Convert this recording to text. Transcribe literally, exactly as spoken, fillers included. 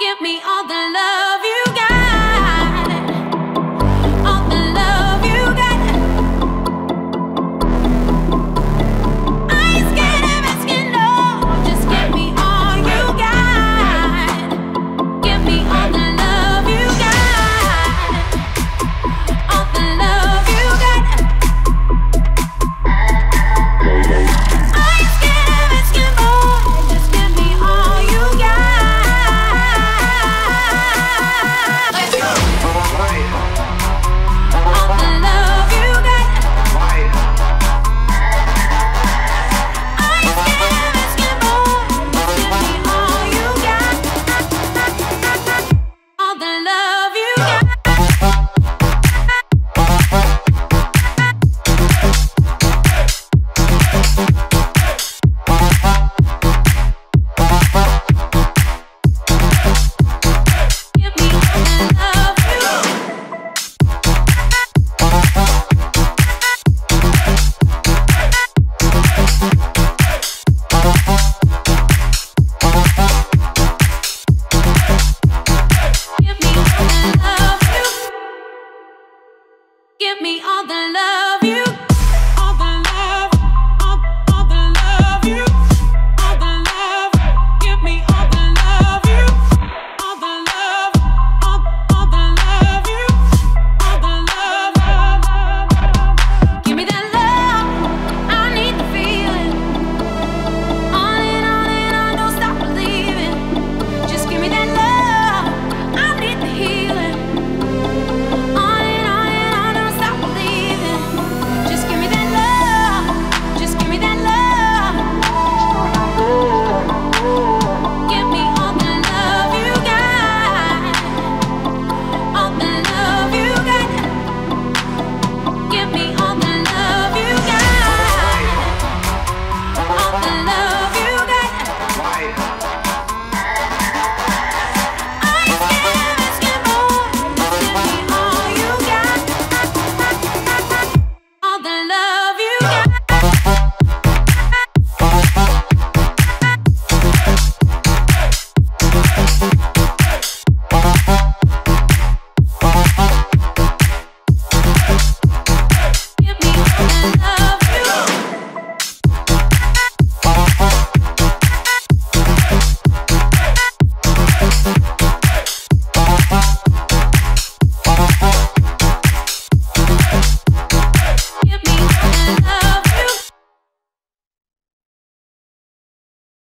Give me all the love you got.